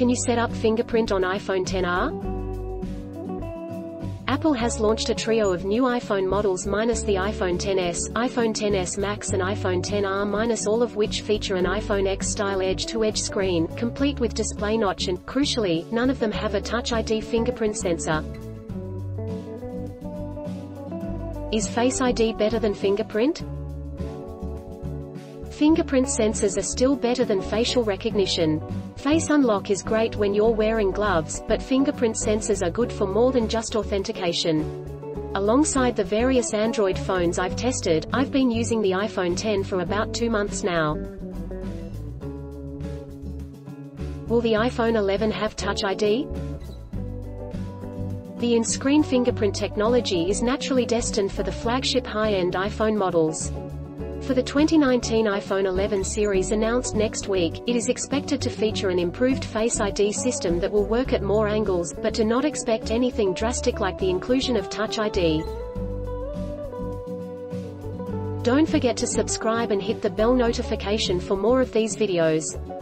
Can you set up fingerprint on iPhone XR? Apple has launched a trio of new iPhone models minus the iPhone XS, iPhone XS Max and iPhone XR minus, all of which feature an iPhone X-style edge-to-edge screen, complete with display notch and, crucially, none of them have a Touch ID fingerprint sensor. Is Face ID better than fingerprint? Fingerprint sensors are still better than facial recognition. Face unlock is great when you're wearing gloves, but fingerprint sensors are good for more than just authentication. Alongside the various Android phones I've tested, I've been using the iPhone X for about 2 months now. Will the iPhone 11 have Touch ID? The in-screen fingerprint technology is naturally destined for the flagship high-end iPhone models. For the 2019 iPhone 11 series announced next week, it is expected to feature an improved Face ID system that will work at more angles, but do not expect anything drastic like the inclusion of Touch ID. Don't forget to subscribe and hit the bell notification for more of these videos.